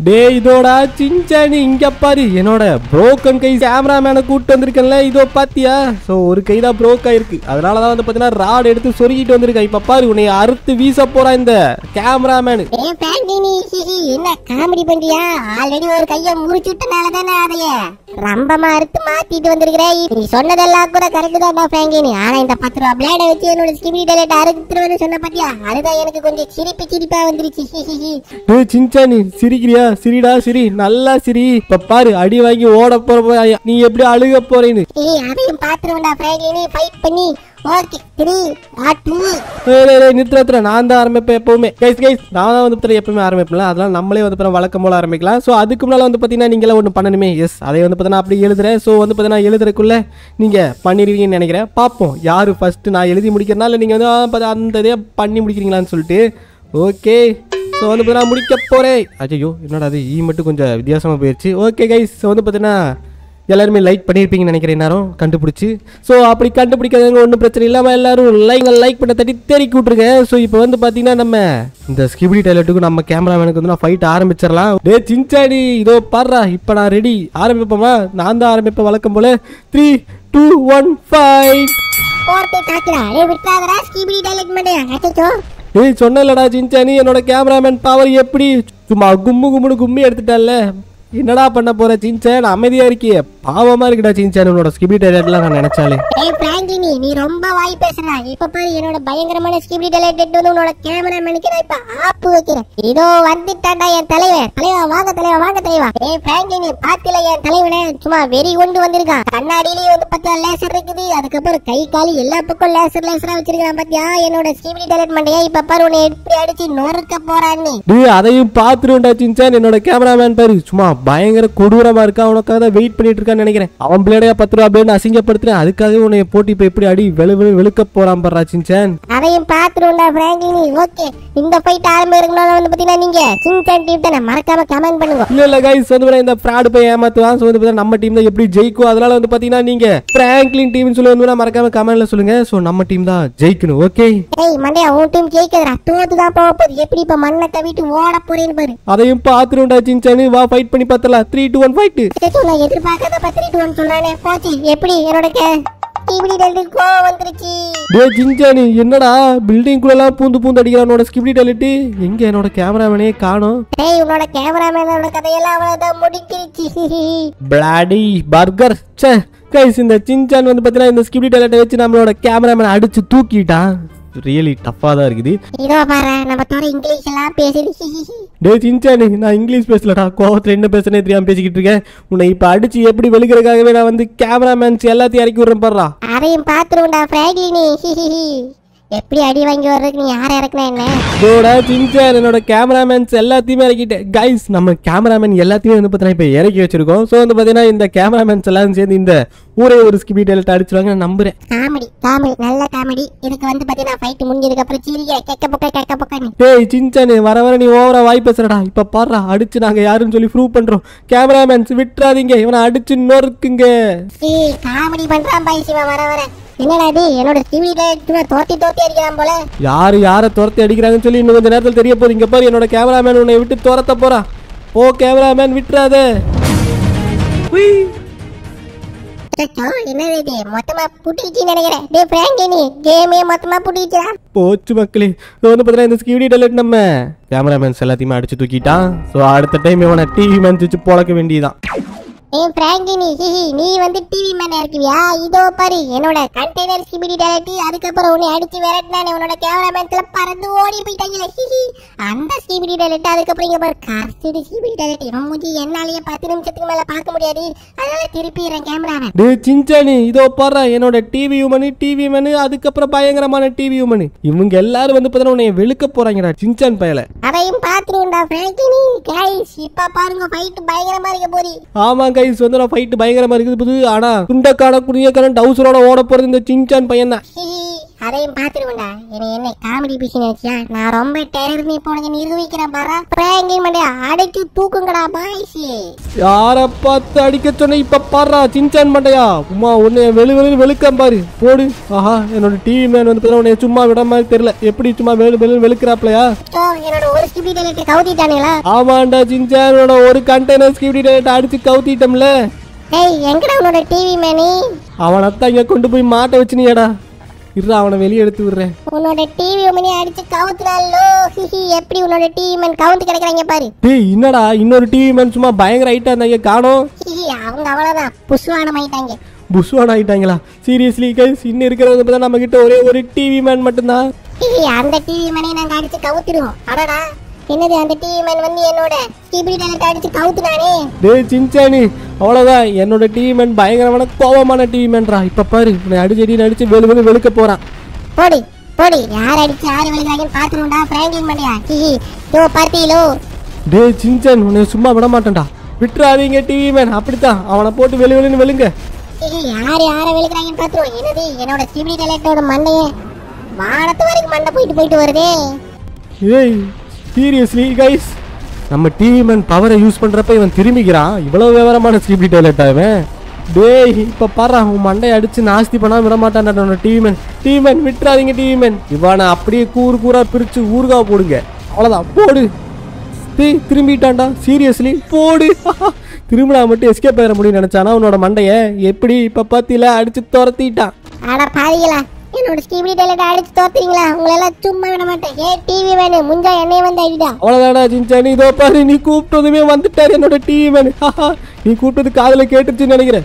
Deh, idoda Shinchan inga pari, enoda broken kai cameraman கூட்டி வந்திருக்கேன்ல இதோ பாத்தியா சோ ஒரு கை தான் broke ஆயிருக்கு அதனால தான் வந்து பாத்தினா ராட் எடுத்து சொறிகிட்டு வந்திருக்கேன் இப்ப பாரு உன்னை அறுத்து வீச போறா இந்த cameraman ஏய் Franklin என்ன காமெடி பண்றியா ஆல்ரெடி ஒரு கைய முறிச்சிட்டனால தான அதைய ரம்பமா அறுத்து மாத்திட்டு வந்திருக்கே நீ சொன்னதெல்லாம் கூட கரெக்ட் தான் Franklin ஆனா இந்த 10 ரூபாய் பிளேட வச்சு என்னோட ஸ்கிமி டெலட் அறுத்துறேன்னு சொன்ன பாத்தியா அதுதான் எனக்கு கொஞ்சம் சிரிப்பா வந்திருச்சு டேய் Shinchan சிரிக்கிறியா சிரிடா சிரி நல்லா சிரி இப்ப பாரு அடி வாங்கி ஓட போற நீ எப்படி அழுக போறேன்னு ஏய் அதையும் பாத்துறேன்டா Franklin ஃபைட் பண்ணி ஓகே 3 2 ஏய் நித்ரத்ர நான் தான் ஆரம்பிப்பேன் எப்பவுமே गाइस நான் தான் வந்து எப்பவுமே ஆரம்பிப்பேன்ல அதனால நம்மளே வந்து பிற வழக்கம் போல ஆரம்பிக்கலாம் சோ அதுக்கு முன்னால வந்து பாத்தீனா நீங்க எல்லாம் ஒன்னு பண்ணணுமே எஸ் அதை வந்து பாத்தீனா அப்படியே எழுதுறேன் சோ வந்து பாத்தீனா எழுதுறதுக்குள்ள நீங்க பண்ணிடுவீங்கன்னு நினைக்கிறேன் பாப்போம் யாரு ஃபர்ஸ்ட் நான் எழுதி முடிக்கறனால நீங்க வந்து அந்ததே பண்ணி முடிக்கிறீங்களான்னு சொல்லிட்டு ஓகே சோ வந்து பாத்தீனா முடிக்க போறேன் ஐயோ என்னடா அது ஈ மட்டும் கொஞ்சம் வித்தியாசமா போயிருச்சு ஓகே गाइस சோ வந்து பாத்தீனா எல்லாரும் லைக் பண்ணிருப்பீங்கன்னு நினைக்கிறேன் எல்லாரும் கண்டுபிடிச்சு சோ அப்படி கண்டுபிடிக்காதவங்க ஒன்றும் பிரச்சனை இல்லாம எல்லாரும் லைக் பண்ண தட்டி தேடி கூட்டுருங்க சோ இப்போ வந்து பாத்தீங்கன்னா நம்ம இந்த ஸ்கிபிடி டைலட்டுக்கு நம்ம கேமராமேனுக்கு வந்து ஃபைட் ஆரம்பிச்சிடலாம் டேய் Shinchan இதோ பாறா இப்போ நான் ரெடி ஆரம்பிப்போமா நான் தான் ஆரம்பிப்பேன் வழக்கம் போல 3 2 1 ஃபைட் போர்ட்டே காத்துடா டேய் விட்டாதடா ஸ்கிபிடி டைலட் மண்டையா அச்சோ டேய் சொன்னலடா Shinchan என்னோட கேமராமேன் பவர் எப்படி சும்மா கும்மி எடுத்துட்டால என்னடா பண்ண போற Shinchan அமைதியா இருக்கியே பாவமா இருக்குடா Shinchan உன்னோட ஸ்கிபி டைலட்லாம் நான் நினைச்சாலே ஏய் Franklin நீ ரொம்ப வாய் பேசுற இப்ப பாரு என்னோட பயங்கரமான ஸ்கிபி டைலட் வந்து உன்னோட கேமராமேனுக்கு நான் இப்ப ஆப்பு வைக்கிறேன் இதோ வந்துட்டான்டா என் தலைவன் தலைவா வாங்க ஏய் Franklin நீ பாத்தில என் தலைவனே சும்மா வெறி கொண்டு வந்திருக்கான் கண்ணாடியில வந்து பார்த்தா லேசர் இருக்குது அதுக்கு அப்புறம் கை கால் எல்லா பக்கம் லேசரா வச்சிருக்கான் பாத்தியா என்னோட ஸ்கிபி டைலட் மண்டையா இப்ப பாரு உன்னை எப்படி அடிச்சு நொறுக்க போறானே டேய் அதையும் பாத்துறேன்டா Shinchan என்னோட கேமராமேன் பாரு சும்மா பயங்கர கொடூரமா இருக்கா உனக்காக தான் வெயிட் பண்ணிட்டு இருக்கான்னு நினைக்கிறேன் அவன் பிளேடையா 10 ரூபாய் அப்படின்னு அசிங்கப்படுத்துறேன் அதுக்காக உன்னை போட்டி போய் எப்படி அடி வெளுக்க போறான் பாறா Shinchan அதையும் பாத்துடுடா Franklin ஓகே இந்த ஃபைட் ஆரம்பிக்கறதுக்கு வந்து பாத்தீங்கன்னா நீங்க Shinchan டீம் தான மறக்காம கமெண்ட் பண்ணுங்க இல்ல गाइस வந்து இந்த ஃபிராட் பை ஏமாத்துவான் சோ வந்து பாத்தீங்கன்னா நம்ம டீம் தான் எப்படி ஜெயிக்கும் அதனால வந்து பாத்தீங்கன்னா நீங்க Franklin டீம்னு சொல்லுவீங்கன்னா மறக்காம கமெண்ட்ல சொல்லுங்க சோ நம்ம டீம் தான் ஜெயிக்கணும் ஓகே ஏய் மண்டையா உன் டீம் ஜெயிக்கறதுடா தோத்து தான் போக போறீங்க எப்படி இப்ப மண்ணை தவிட்டு ஓட போறீன்னு பாரு அதையும் பாத்துடுடா Shinchan வா ஃபைட் பண்ணி பார்த்தலாம் 3 2 1 ஃபைட் சேச்சோல எதிர்பார்க்காத 3 2 1 சொன்னானே போச்சு எப்படி என்னோட ஸ்கிபிடி டைலட் கோ வந்துருச்சு டேய் Shinchan என்னடா பில்டிங் குள்ள எல்லாம் பூந்து அடிக்குறானோட ஸ்கிபிடி டைலட் எங்க என்னோட கேமராமேனே காணோம் டேய் உன்னோட கேமராமேனோட கதையெல்லாம் அவளோட முடிஞ்சிருச்சு பிளாடி பர்கர் ச்சே गाइस இந்த Shinchan வந்து பார்த்தீனா இந்த ஸ்கிபிடி டைலட் வச்சு நம்மளோட கேமராமேன் அடிச்சு தூக்கிட்டான் ரியலி டஃப்பா தான் இருக்குது இதோ பாரு நம்ம தோற இங்கிலீஷ்லாம் பேசிடு டேய் Shinchan நான் இங்கிலீஷ் பேசலடா கோவத்துல என்ன பேசனே தெரியாம பேசிக்கிட்டு இருக்கேன் உன்னை இப்ப அடிச்சு எப்படி வெளுக்கறதுக்காகவே நான் வந்து கேமராமேன்ஸ் எல்லாத்தையும் இறக்கி விடுறேன் பாறா அதையும் பாத்துடுடா Franklin எப்படி அடி வாங்கி வர்றதுக்கு நீ யார இறக்குனா என்ன டேய் Shinchan என்னோட கேமராமேன்ஸ் எல்லாத்தையும் இறக்கிட்டேன் गाइस நம்ம கேமராமேன் எல்லாத்தையும் வந்து பார்த்தா இப்ப இறக்கி வச்சிருக்கோம் சோ வந்து பார்த்தீனா இந்த கேமராமேன்ஸ் எல்லாம் சேர்ந்து இந்த ஒரே ஒரு ஸ்கிபி டைலட் அடிச்சுவாங்க நான் நம்புறேன் காமெடி நல்ல காமெடி எனக்கு வந்து பாத்தீனா ஃபைட் முடிஞ்சதுக்கு அப்புறம் சீரியா கெக்க போக்க நீ டேய் Shinchan வர நீ ஓவரா வாய் பேசுறடா இப்ப பாறா அடிச்சு நாங்க யாருன்னு சொல்லி ப்ரூவ் பண்றோம் கேமராமேன்ஸ் விட்றாதீங்க இவனை அடிச்சு நொறுக்குங்க ஏய் காமெடி பண்றான் பாய் சிவா வர என்னடா டே என்னோட ஸ்கிபி டைலட் தோத்தி அடிக்குறான் போல யார தோத்தி அடிக்குறாங்கன்னு சொல்லி இன்னும் கொஞ்ச நேரத்துல தெரிய போகுது இங்க பாரு என்னோட கேமராமேன் உன்னை விட்டு தோரத்த போறா போ கேமராமேன் விட்றாதே உய் மொத்தமா புடிச்சு நினைக்கிறேன் டேய் Franklin கேமே மொத்தமா புடிச்சா போச்சு மக்களே வந்து பாத்தீங்கன்னா இந்த ஸ்கிபி டைலட் நம்ம கேமராமேன்ஸ் எல்லாத்தையும் அடிச்சு தூக்கிட்டான் சோ அடுத்த டைம் இவனை டிவி மேன் வச்சு பொளக்க வேண்டியதான் ஏய் Franklin நீ வந்து டிவி மேனா இருக்கவியா இதோ பாரு என்னோட கண்டெய்னர் ஸ்கிபி டைலட் அதுக்கு அப்புறம் உன்னை அடிச்சு விரட்டனானே உன்னோட கேமராமேன்ஸ்ல பறந்து ஓடி போயிட்டாங்களே அந்த ஸ்கிபி டைலட் அதுக்கு அப்புறம் இங்க பாரு கார்சிடி ஸ்கிபி டைலட் மூஞ்சி என்னாலயே 10 நிமிஷத்துக்கு மேல பார்க்க முடியாது டேய் Shinchan இதோ பாறா என்னோட டிவி மேன் அதுக்கு அப்புறம் பயங்கரமான டிவி மேன் இவங்க எல்லாரும் வந்து பார்த்தா உன்னை வெளுக்க போறாங்கடா Shinchan பயல அதையும் பாத்துடுடா Franklin गाइस இப்ப பாருங்க ஃபைட் பயங்கரமா இருக்க போறீ ஆமா गाइस வந்து நான் ஃபைட் பயங்கரமா இருக்குது புது ஆனா குண்டக்கான குரியக்கான டவுசரோட ஓட போறது இந்த Shinchan பையன் அதையும் பாத்துருவோம்டா. என்ன காமெடி பிசினாச்சியா, நான் ரொம்ப டெரர் நீ போனது நிரூபிக்கிற பாரா பிராங்கிங் பண்ணி அடைச்சு தூக்குங்கடா பாய்ஸ். யார பார்த்து அடிக்க சொன்ன இப்ப பாரா சின்சான் மண்டையா, உமா உன்னை வெளு வெளு வெளுக்கம் பாரு போடு. ஆஹா என்னோட டிவி மேன் வந்து உன்னை சும்மா விட மாதிரி தெரியல, எப்படி சும்மா வெளு வெளு வெளுக்கிறாப்லையா. என்னோட ஒரு ஸ்கிபி டேலட் கவுத்திட்டானுங்களா? ஆமாண்டா சின்சானோட ஒரு கண்டெய்னர் ஸ்கிபி டேலட் அடிச்சு கவுத்திட்டோம்ல. ஏய் எங்கடா உன்னோட டிவி மேனி? அவன அத்தா இங்க கொண்டு போய் மாட்ட வச்சினியடா. இரு அவனை வெளிய எடுத்து விடுறேன். உன்னோட டிவி மணி அடிச்சு கவுத்துறானோ? ஹிஹி எப்படி உன்னோட டிவி மேன் கவுண்ட் கிடக்குறாங்க பாரு. டேய் என்னடா இன்னொரு டிவி மேன் சும்மா பயங்கர ஹைட்டா இருந்தாங்க காணோம். ஹிஹி அவங்க அவ்வளவுதான் புஷ்வானமாயிட்டாங்க. புஷ்வானாயிட்டாங்களா? சீரியஸ்லி गाइस இன்ன இருக்குறது பார்த்தா நம்ம கிட்ட ஒரே ஒரு டிவி மேன் மட்டும் தான். ஹிஹி அந்த டிவி மேனை நாங்க அடிச்சு கவுத்துறோம். அடடா என்னது அந்த டிவி மேன் வந்து என்னோட டிவி டேலட் அடிச்சு கவுத்துறானே. டேய் சின்சானி அவ்வளோதான், என்னோட டிவி மேன் பயங்கரமான கோபமான டிவி மேன்ரா. இப்போ பாரு நான் அடிச்சடி அடிச்சு வெளு வெளு வெளுக்க போகிறான். போடி போடி யார் அடிச்சு யார் வெளுக்கிறாங்கன்னு பார்த்துருவோம்டா பிராங்கிங் பண்ணியா. ஹிஹி யோ பார்த்திலோ. டே சின்சான் உன்னை சும்மா விட மாட்டேன்டா, விட்டுறாதீங்க டிவி மேன் அப்படித்தான், அவனை போட்டு வெளு வெளுன்னு வெளுங்க. ஹிஹி யார் யாரை வெளுக்கிறாங்கன்னு பார்த்துருவோம். என்னது என்னோட டிவி டேலக்டரோட மண்டையே வானத்து வரைக்கும் மண்டை போயிட்டு போயிட்டு வருதே. ஏய் சீரியஸ்லி கைஸ் நம்ம டிவி மேன் பவரை யூஸ் பண்ணுறப்ப இவன் திரும்பிக்கிறான். இவ்வளோ விவரமான ஸ்கிப்டி டாய்லெட் ஆவேன். டேய் இப்போ பாரு உன் மண்டையை அடித்து நாஸ்தி பண்ணாமல் விட மாட்டான் டிவி மேன். டிவி மேன் விட்டுறாதீங்க டிவி மேன். இவனை அப்படியே கூறு கூறாக பிரித்து ஊறுகாய் போடுங்க. அவ்வளோதான் போடு. திரும்பிட்டான்டா சீரியஸ்லி போடு. திரும்பினா மட்டும் எஸ்கேப் ஆகிற முடியும்னு நினச்சானா உன்னோட மண்டையை எப்படி இப்போ பார்த்தில அடித்து துரத்திட்டான். ஆனால் பாதிங்களா என்னோட டிவி டேலட் அடிச்சு தோத்துறீங்களா? உங்களெல்லாம் சும்மா விட மாட்டேன். ஏ டிவி வேணு முஞ்சா என்னைய வந்து அடிடா. அவ்வளோதாடா சின்சானி, இதோ பாரு நீ கூப்பிட்டதுமே வந்துட்டாரு என்னோட டிவி வேணு. நீ கூப்பிட்டது காதுல கேட்டுச்சுன்னு நினைக்கிறேன்.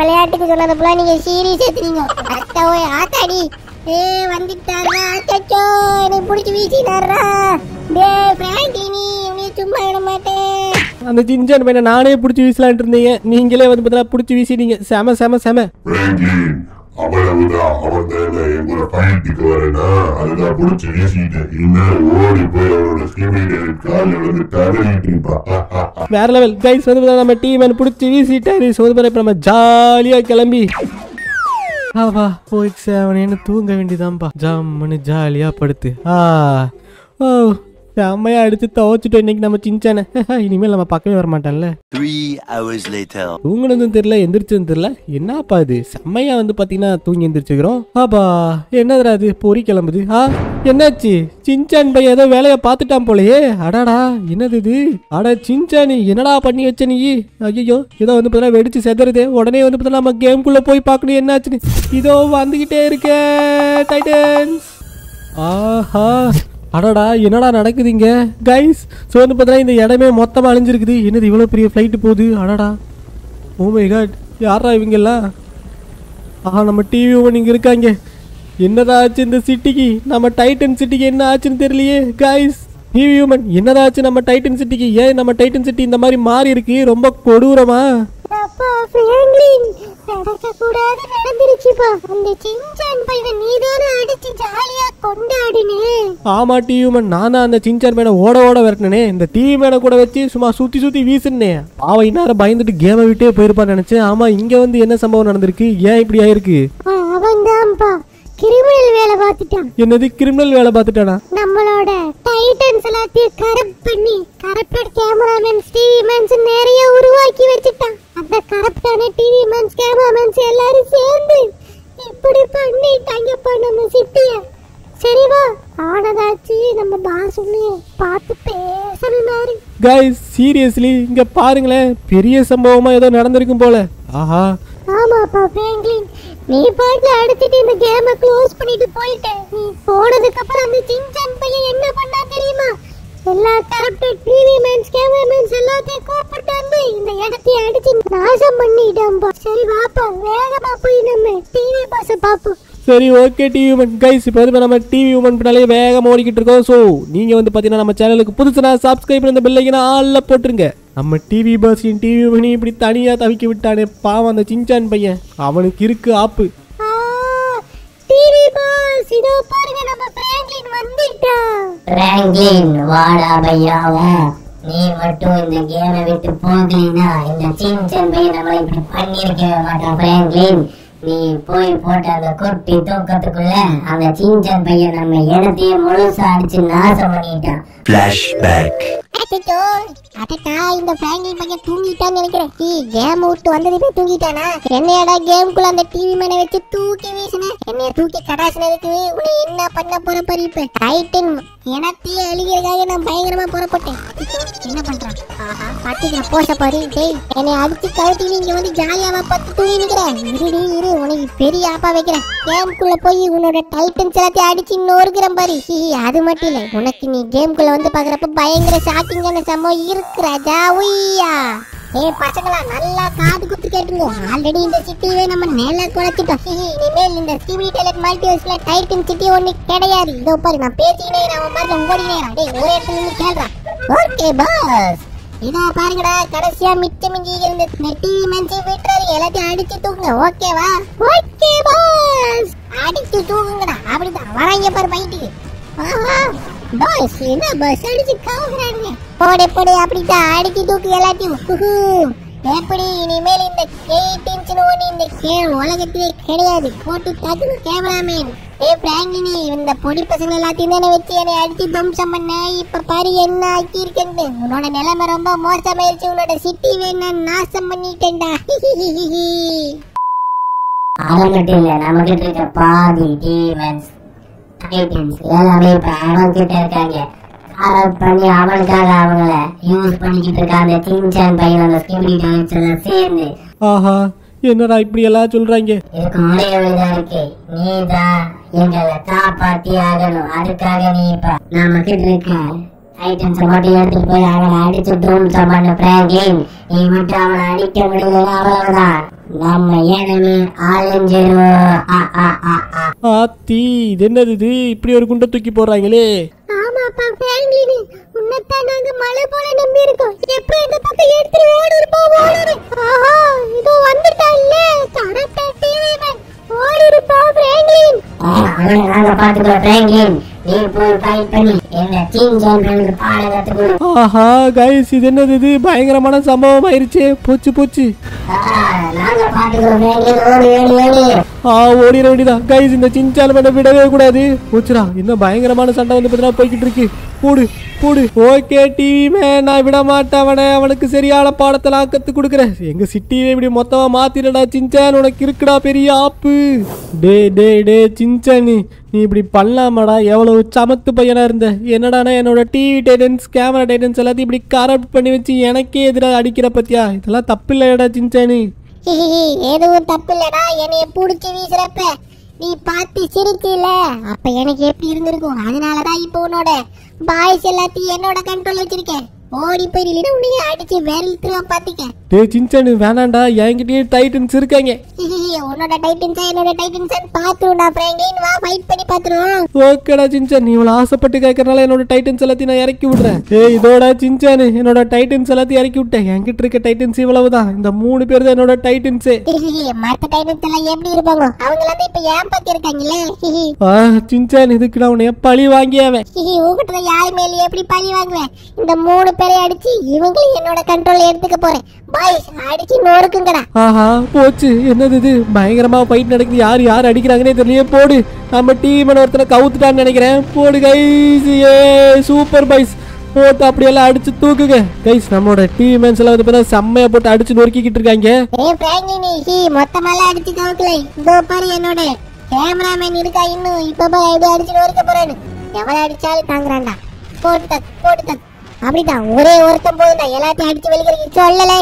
விளையாட்டுக்கு சொன்னது போல நீங்க சீரியஸ் ஏத்துறீங்க. ஆத்தாடி ஏய் வந்துட்டாரா அச்சோ நீ புடிச்சு வீசினாரா. டேய் பிராங்கினி நீ சும்மா விட மாட்டேன். அந்த ஜின்ஜன் பையனை நானே புடிச்சு வீசலாம்னு இருந்தீங்க, நீங்களே வந்து பார்த்தா புடிச்சு வீசிட்டீங்க. செம செம செம பிராங்கின் அவளவுடா அவதேல எங்கற பையன்கிட்ட வரேனா அதுடா புடிச்சு வீசிட்டேன். இன்னும் ஓடி போய் அவரோட ஸ்கிமிலே கால்ல வந்து தரலிட்டு பா. வேற லெவல் गाइस வந்து நம்ம டீம் புடிச்சு வீசிட்டாரு. சோதபரே நம்ம ஜாலியா கிளம்பி ஆவா போய் சேவனேன்னு தூங்க வேண்டியதான்பா. ஜம்முன்னு ஜாலியாக படுத்து ஆ ஓ செம்மையா அடிச்சு துவச்சிட்டோம் இன்னைக்கு நம்ம சின்சான. இனிமேல் நம்ம பக்கமே வரமாட்டான்ல. 3 hours later தூங்கினதும் தெரியல எந்திரிச்சதும் தெரியல. என்னப்பா இது செம்மையா வந்து பார்த்தீங்கன்னா தூங்கி எந்திரிச்சுக்கிறோம். ஆப்பா என்னதுடா அது பொறி கிளம்புது. ஆ என்னாச்சு சின்சான் பையன் ஏதோ வேலையை பார்த்துட்டான் போலயே. அடாடா என்னது இது? அட சின்சானி என்னடா பண்ணி வச்ச நீ? ஐயோ ஏதோ வந்து பார்த்தா வெடிச்சு செதறுது. உடனே வந்து பார்த்தா நம்ம கேம்குள்ளே போய் பார்க்கணும் என்னாச்சுன்னு. இதோ வந்துக்கிட்டே இருக்க டைட்டன்ஸ். ஆஹா அடாடா என்னடா நடக்குதுங்க கைஸ்? ஸோ வந்து பார்த்தா இந்த இடமே மொத்தமாக அழிஞ்சிருக்குது. என்னது இவ்வளோ பெரிய ஃப்ளைட்டு போகுது? அடாடா ஓ மை காட் யாரா இவங்கெல்லாம்? ஆஹா நம்ம டிவி ஒன்று இங்கே இருக்காங்க. என்னதாச்சு இந்த சிட்டிக்கு, நம்ம டைட்டன் சிட்டிக்கு என்ன ஆச்சுன்னு தெரியலையே கைஸ். டிவி ஹியூமன் என்னதாச்சு நம்ம டைட்டன் சிட்டிக்கு? ஏன் நம்ம டைட்டன் சிட்டி இந்த மாதிரி மாறி இருக்கு? ரொம்ப கொடூரமா ஆமா டிவி ஹியூமன் நானா அந்த சின்சான் மேல ஓட ஓட வரட்டனே. இந்த டிவி மேல கூட வச்சு சும்மா சுத்தி சுத்தி வீசுனே. அவன் இந்நேரம் பயந்துட்டு கேமை விட்டே போயிருப்பான்னு நினைச்சேன். ஆமா இங்க வந்து என்ன சம்பவம் நடந்திருக்கு? ஏன் இப்படி ஆயிருக்கு? கிரிமினல் வேலை பார்த்துட்டான். என்னது கிரிமினல் வேலை பார்த்துட்டானா? நம்மளோட டைட்டன்ஸ் எல்லாத்தையும் கரப்ட் பண்ணி கரப்டட் கேமராமேன் டிவி மேன்ஸ் நிறைய உருவாக்கி வச்சிட்டான். அந்த கரப்டான டிவி மேன்ஸ் கேமராமேன்ஸ் எல்லாரும் சேர்ந்து இப்படி பண்ணிட்டாங்க நம்ம சிட்டிய. சரிவா ஆனதாச்சு நம்ம பாஸ் உன்னையே பார்த்து பேசணும் மாதிரி. கைஸ் சீரியஸ்லி இங்க பாருங்களேன் பெரிய சம்பவமா ஏதோ நடந்திருக்கும் போல. ஆஹா ஆமாப்பா பிராங்கின் நீ பாட்டு அடிச்சிட்டு இந்த கேமை க்ளோஸ் பண்ணிட்டு போயிட்ட. நீ போனதுக்கு அப்புறம் அந்த சின்சான் பையன் என்ன பண்ணா தெரியுமா? எல்லா கரப்டட் டிவி மேன்ஸ் கேமராமேன்ஸ் எல்லாத்தையும் கூப்பிட்டு வந்து இந்த இடத்தையே அடிச்சு நாசம் பண்ணிட்டான்பா. சரி வாப்பா வேகமா போய் நம்ம டிவி பாஸ் பாப்போம். சரி ஓகே டிவி உமன். கைஸ் இப்போ வந்து நம்ம டிவி உமன் பின்னாலே வேகமாக ஓடிக்கிட்டு இருக்கோம். ஸோ நீங்கள் வந்து பார்த்தீங்கன்னா நம்ம சேனலுக்கு புதுசுனா சப்ஸ்கிரைப் பண்ணி அந்த பெல்லைக்கனா ஆளில் போட்டுருங்க. நம்ம டிவி பஸ்ஸின் டிவி உமனி இப்படி தனியாக தவிக்க விட்டானே பாவம் அந்த சின்சான் பையன். அவனுக்கு இருக்கு ஆப்பு டிவி boss, இதோ பாருங்க நம்ம பிராங்க்ளின் வந்துட்டான். பிராங்க்ளின் வாடா பையாவா, நீ மட்டும் இந்த கேமை விட்டு போகலைன்னா இந்த சின்சன் பையன் நம்மளை இப்படி பண்ணிருக்கவே மாட்டான். பிராங்க்ளின் நீ போய் போட்டு அந்த கொட்டி தூக்கத்துக்குள்ள அந்த சின்சன் பையன் நம்ம இடத்தையே முழுசா அடிச்சு நாசம் பண்ணிட்டான். பிளாஷ்பேக். அடடோ அடடா, இந்த பிராங்க்ளின் பையன் தூங்கிட்டான்னு நினைக்கிறேன். டீ கேம் விட்டு வந்ததுமே தூங்கிட்டானா? என்னையடா கேமுக்குள்ள அந்த டிவி மேல வச்சு தூக்கி வீசின, என்னைய தூக்கி கடாசினதுக்கு உன்னை என்ன பண்ண போற பறிப்பு டைட்டன் எனத்தையே எழுதியதுக்காக நான் பயங்கரமா புறப்பட்டேன். என்ன பண்றான் பாத்தீங்க போச பாரு, என்னை அடிச்சு கழுத்தி நீங்க வந்து ஜாலியாவா பத்து தூங்கி நிக்கிறேன். இருடி இரு உனக்கு பெரிய ஆப்பா வைக்கிறேன். கேமுக்குள்ள போய் உன்னோட டைட்டன் எல்லாத்தையும் அடிச்சு நோறுக்கிறேன் பாரு. அது மட்டும் இல்ல, உனக்கு நீ கேமுக்குள்ள வந்து பாக்குறப்ப பயங்கர ஷாக்கிங்கான சம்பவம் இருக்கு ராஜா. உய்யா ஏ பசங்களா, நல்லா காது குத்து கேட்டுங்க. ஆல்ரெடி இந்த சிட்டியே நம்ம நேல குறைச்சிட்டோம். இனிமேல் இந்த டிவி டெலட் மல்டிவர்ஸ்ல டைட்டன் சிட்டி ஒண்ணு கிடையாது. இதோ பாரு நான் பேசிக்கிட்டே அவன் பாருங்க ஓடினே டேய் ஒரே இடத்துல நின்னு கேளுடா. ஓகே பாஸ், இதா பாருங்கடா கடைசியா மிச்சமிஞ்சி இருந்த டிவி மஞ்சி விட்டற எல்லாத்தையும் அடிச்சு தூக்குங்க. ஓகேவா? ஓகே பாஸ், அடிச்சு தூக்குங்கடா. அப்படிதான் வராங்க பாரு பைட்டுக்கு. ஆஹா பாஸ் என்ன பாஸ் அடிச்சு கவுறாங்க. போடே போடே அப்படிதான் அடிச்சு தூக்கி எல்லாத்தையும். எப்படி இனிமேல் இந்த கேட்டின்னு ஒண்ணு இந்த உலகத்திலே கிடையாது. போட்டு தகுந்த கேமராமேன். ஏ பிராங்கினி, இந்த பொடி பசங்க எல்லாத்தையும் தானே வச்சு என்னை அடிச்சு தும்சம் பண்ண. இப்ப பாரு என்ன ஆக்கி இருக்கேன்னு. உன்னோட நிலைமை ரொம்ப மோசமாயிருச்சு. உன்னோட சிட்டி வேணா நாசம் பண்ணிட்டேன்டா. அது மட்டும் இல்ல, நம்ம கிட்ட இருக்க பாதி டீமன்ஸ் எல்லாமே இப்ப அவன் கிட்ட இருக்காங்க. பண்ணி அவனுக்காக அவங்கள யூஸ் பண்ணிக்கிட்டு இருக்காங்க. சின்சான் பையன் அந்த ஸ்கிமிடிட்டா சேர்ந்து. ஆஹா என்னடா இப்படி எல்லாம் சொல்றாங்க. இதுக்கு ஒரே வழிதான் இருக்கு, நீதான் எங்களை காப்பாத்தி ஆகணும். அதுக்காக நீ இப்ப நம்ம கிட்ட இருக்க டைட்டன்ஸ் மட்டும் எடுத்துட்டு போய் அவனை அடிச்சு டூம்சம் பண்ண. பிராங்க்ளின் நீ மட்டும் அவனை அடிக்க முடியல, அவ்வளவுதான் நம்ம ஏனமே அழிஞ்சிரும். ஆத்தி இது என்னது, இது இப்படி ஒரு குண்டை தூக்கி போடுறாங்களே. ஆமாப்பா பிராங்க்ளின், உன்னத்தான் நாங்க மழை போல நம்பி இருக்கோம். எப்படி இந்த பக்கம் எடுத்து ஓடுருப்பா ஓடுரு. ஆஹா இதோ வந்துட்டா இல்ல கரெக்டா டீவன் ஓடுருப்பா பிராங்க்ளின். அவனை நாங்க பாத்துக்கிறோம் பிராங்க்ளின். என்னது பயங்கரமான சம்பவம் ஆயிருச்சு. போச்சு போச்சு ஓடிட வேண்டியதான். கைஸ் இந்த சின்சான் பண்ண விடவே கூடாது. போச்சுடா இன்னும் பயங்கரமான சண்டை வந்து பாத்தீங்கன்னா போய்கிட்டு இருக்கு. போடு போடு. ஓகே டிவி மேன், நான் விட மாட்டேன். அவனுக்கு சரியான பாடத்தெல்லாம் கத்து கொடுக்குறேன். எங்க சிட்டியே இப்படி மொத்தமா மாத்திரடா சின்சான். உனக்கு இருக்குடா பெரிய ஆப்பு. டே டே டே சின்சான், நீ இப்படி பண்ணலாமாடா? எவ்வளவு சமத்து பையனா இருந்த. என்னடானா என்னோட டிவி டைட்டன்ஸ் கேமரா டைட்டன்ஸ் எல்லாத்தையும் இப்படி கரப்ட் பண்ணி வச்சு எனக்கே எதிராக அடிக்கிற பத்தியா? இதெல்லாம் தப்பு இல்லையடா சின்சான். எதுவும் தப்பு இல்லடா. என்னைய புடிச்சு வீசுறப்ப நீ பாத்து சிரிக்கல, அப்ப எனக்கு எப்படி இருந்திருக்கும். அதனாலதான் இப்போ உன்னோட பாய்ஸ் எல்லாத்தையும் என்னோட கண்ட்ரோல் வச்சிருக்கேன். ஓடி போயிடல உன்னைய அடிச்சு விரல் திரும்ப பாத்துக்க. டேய் சின்சான் வேணாம்டா, என்கிட்டயே டைட்டன்ஸ் இருக்காங்க. உன்னோட டைட்டன்ஸ் என்னோட டைட்டன்ஸ் பாத்துடா பிராங்க்ளின், வா ஃபைட் பண்ணி பாத்துறோம். ஓகேடா சின்சான், நீ இவ்வளவு ஆசைப்பட்டு கேக்குறனால என்னோட டைட்டன்ஸ் எல்லாத்தையும் நான் இறக்கி விடுறேன். டேய் இதோடா சின்சான், என்னோட டைட்டன்ஸ் எல்லாத்தையும் இறக்கி விட்டேன். என்கிட்ட இருக்க டைட்டன்ஸ் இவ்வளவுதான். இந்த 3 பேர் தான் என்னோட டைட்டன்ஸ். மத்த டைட்டன்ஸ் எல்லாம் எப்படி இருப்பாங்க? அவங்க எல்லாம் இப்ப ஏன் பாத்து இருக்காங்களே. சின்சான் இதுக்கு நான் உன்னை பழி வாங்கியாவே. உங்ககிட்ட யார் மேல எப்படி பழி வாங்குவேன்? இந்த 3 பேரை அடிச்சு இவங்க என்னோட கண்ட்ரோல் எடுத்துக்க போறேன். போச்சு என்னது பயங்கரமா ஃபைட் நடக்குது. யார் யார் அடிக்கிறாங்கன்னே தெரியல. போடு நம்ம டீமன் ஒருத்தனை கவுத்துட்டான்னு நினைக்கிறேன். போடு கைஸ். ஏ சூப்பர் பாய்ஸ், போட்டு அப்படியெல்லாம் அடிச்சு தூக்குங்க. கைஸ் நம்மளோட டீம் மேன்ஸ் எல்லாம் வந்து செம்மையா போட்டு அடிச்சு நொறுக்கிட்டு இருக்காங்க. மொத்தமெல்லாம் அடிச்சு தூக்கல. இதோ பாரு என்னோட கேமராமேன் இருக்கா இன்னும். இப்ப அடிச்சு நொறுக்க போறேன்னு எவ்வளவு அடிச்சாலும் தாங்குறான்டா. போட்டு போட்டு அப்படிதான் ஒரே ஒருத்தம் போதுண்டா எல்லாத்தையும் அடிச்சு வெளிக்கிறீங்க. சொல்லல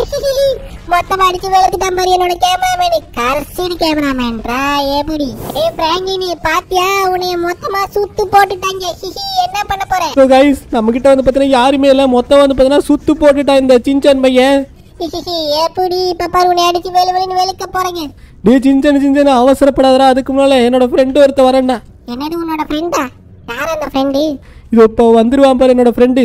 மொத்தமா அடிச்சு வெளிக்கிட்டான் பாரு என்னோட கேமராமேனு. கரசீடு கேமராமேன்றா எப்படி? ஏ பிராங்கினி பாத்தியா, உனைய மொத்தமா சுத்து போட்டுட்டாங்க. என்ன பண்ண போறேன்? சோ गाइस நம்ம கிட்ட வந்து பார்த்தீனா யாருமே இல்ல. மொத்தம் வந்து பார்த்தீனா சுத்து போட்டுட்டான் இந்த சின்சான் பையன். எப்படி இப்ப பாரு உனைய அடிச்சு வெளிவலின்னு வெளிக்க போறீங்க. டேய் சின்சான் சின்சான் அவசரப்படாதடா. அதுக்கு முன்னால என்னோட ஃப்ரெண்ட் ஒருத்த வரேன்டா. என்னது உனோட ஃப்ரெண்டா? யார் அந்த ஃப்ரெண்ட்? நம்மளுக்கு மட்டும்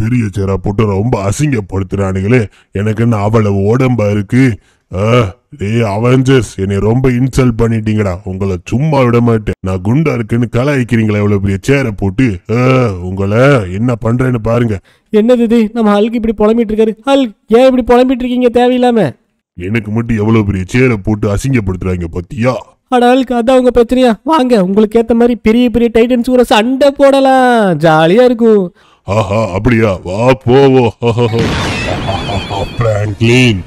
பெரிய சேரா போட்டு ரொம்ப அசிங்கப்படுத்துறானுங்களே. எனக்கு என்ன அவ்வளவு உடம்பா இருக்கு? அவெஞ்சர்ஸ் என்னை ரொம்ப இன்சல்ட் பண்ணிட்டீங்கடா. உங்களை சும்மா விட மாட்டேன். நான் குண்டா இருக்குன்னு கலாய்க்கிறீங்களா? எவ்வளவு பெரிய சேரை போட்டு உங்களை என்ன பண்றேன்னு பாருங்க. என்னது இது? நம்ம ஹல்க் இப்படி புலம்பிட்டு இருக்காரு. ஹல்க், ஏன் இப்படி புலம்பிட்டு இருக்கீங்க தேவையில்லாம? எனக்கு மட்டும் எவ்வளவு பெரிய சேரை போட்டு அசிங்கப்படுத்துறாங்க பத்தியா? அடாளுக்கு அதான் உங்க பிரச்சனையா? வாங்க, உங்களுக்கு ஏத்த மாதிரி பெரிய பெரிய டைட்டன்ஸ் கூட சண்டை போடலாம். ஜாலியா இருக்கும். ஆஹா, அப்படியா? வா போவோ. பிராங்க்ளின்,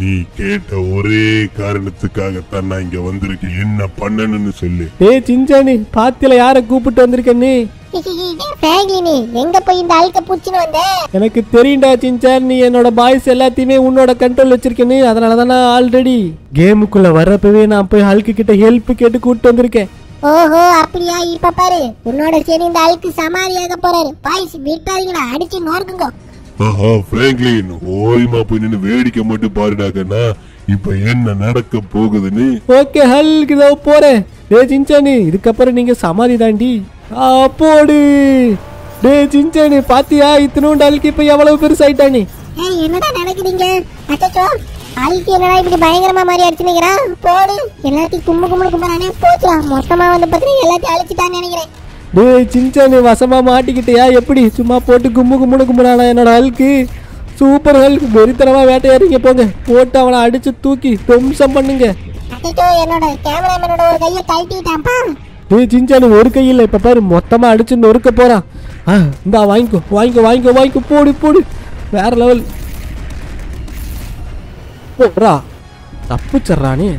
நீ கேட்ட ஒரே காரணத்துக்காகத்தான் நான் இங்க வந்திருக்கேன். என்ன பண்ணணும்னு சொல்லு. ஏய் சிஞ்சானி, பாத்தில யாரை கூப்பிட்டு வந்திருக்கேன்னு? பிராங்க்ளின், எங்க போய் இந்த ஆளுக்கு பூச்சின வந்த? எனக்கு தெரியும்டா சிஞ்சான், நீ என்னோட பாய்ஸ் எல்லாத்தையுமே உன்னோட கண்ட்ரோல் வச்சிருக்கேன்னு. அதனால தான் நான் ஆல்ரெடி கேமுக்குள்ள வரப்பவே நான் போய் ஹல்க் கிட்ட ஹெல்ப் கேட்டு கூப்பிட்டு வந்திருக்கேன். ஓஹோ, அப்படியா? இப்ப பாரு, உன்னோட சேர்ந்து இந்த ஆளுக்கு சமாளியாக போறாரு. பாய்ஸ், விட்டாதீங்களா, அடிச்சு நோக்குங்க. ஆஹா, பிராங்க்ளின், ஓய்மா போய் நின்னு வேடிக்கை மட்டும் பாருடாக்கண்ணா. இப்ப என்ன நடக்க போகுதுன்னு. ஓகே ஹல்க், இதோ போறேன். டே சின்சானி, இதுக்கப்புறம் நீங்க சமாதி தாண்டி போடு. டே சின்சானி, பாத்தியா இத்தனோண்டு ஹல்க் இப்ப எவ்வளவு பெருசாயிட்டானே. ஏய், என்னடா நடக்குதுங்க? அச்சச்சோ, ஹல்க் என்னடா இப்படி பயங்கரமா மாறி அடிச்சுனீங்கடா? போடு, எல்லாத்தையும் கும்பு கும்பு கும்பறானே. போச்சுடா, மொத்தமா வந்து பாத்தீங்கன்னா எல்லாத்தையும் அழிச்சுட்டான்னு நினைக்கிறேன். டேய் சின்சானு, வசமா மாட்டிக்கிட்டயா? எப்படி சும்மா போட்டு கும்பு கும்புனு கும்புறானா என்னோட ஹல்க்கு? சூப்பர் ஹல்க், வெறித்தனமா வேட்டையாடுங்க. போங்க, போட்டு அவனை அடிச்சு தூக்கி தும்சம் பண்ணுங்க. டேய் சின்சானு, ஒரு கையில் இப்ப பாரு மொத்தமா அடிச்சு நொறுக்க போறான். இந்தா வாங்கிக்கோ வாங்கிக்கோ வாங்கிக்கோ வாங்கிக்கோ. போடு போடு, வேற லெவல். போடுறா, தப்புச்சர்றானே.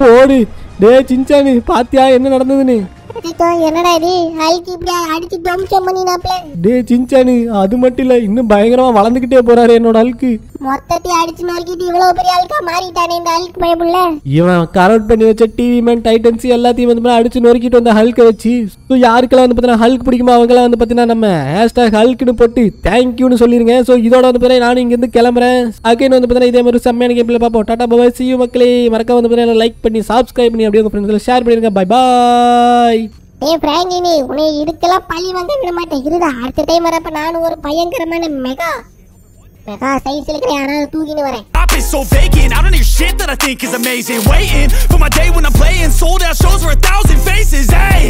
போடு. டே சின்சானி, பாத்தியா என்ன நடந்ததுன்னு? என்னடா இது? ஹல்க் இப்படி அடிச்சு டம்சம் பண்ணினாப்ல. டே சின்சானி, அது மட்டும் இல்ல, இன்னும் பயங்கரமா வளர்ந்துகிட்டே போறாரு என்னோட ஹல்க். மொத்தத்தை அடிச்சு நொறுக்கிட்டு இவ்வளவு பெரிய ஹல்கா மாறிட்டானே இந்த ஹல்க் பயபுள்ள. இவன் கரெக்ட் பண்ணி வச்ச டிவி மேன் டைட்டன்ஸ் எல்லாத்தையும் வந்து அடிச்சு நொறுக்கிட்டு வந்த ஹல்க வச்சு. சோ யாருக்கெல்லாம் வந்து பாத்தீங்கன்னா ஹல்க் பிடிக்குமா அவங்கலாம் வந்து பாத்தீங்கன்னா நம்ம #ஹல்க்னு போட்டு தேங்க்யூன்னு சொல்லிருங்க. சோ இதோட வந்து பாத்தீங்கன்னா நானும் இங்க இருந்து கிளம்புறேன். அகைன் வந்து பாத்தீங்கன்னா இதே மாதிரி செம்மையான கேம்ல பாப்போம். Tata, bye bye, see you மக்களே. மறக்காம வந்து பாத்தீங்கன்னா லைக் பண்ணி சப்ஸ்கிரைப் பண்ணி அப்படியே உங்க ஃப்ரெண்ட்ஸ்ல ஷேர் பண்ணிருங்க. Bye bye. ஏ பிராங்க்ளின், உன்னை இதுக்கெல்லாம் பழி வந்து விட மாட்டேன். இருடா, அடுத்த டைம் வரப்ப நானும் ஒரு பயங்கரமான மெகா சைஸ்ல இருக்கிற யாராவது தூக்கிட்டு வரேன். Pop is so vacant, I don't hear shit that I think is amazing. Waiting for my day when I'm playing sold out shows for 1,000 faces. Hey,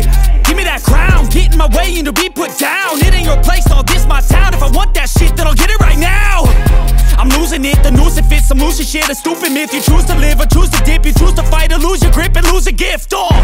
give me that crown, get in my way and to be put down. It ain't your place, all this my town. If I want that shit, then I'll get it right now. I'm losing it, the noose it fits, I'm losing shit, a stupid myth. You choose to live or choose to dip, you choose to fight or lose your grip and lose a gift. Oh.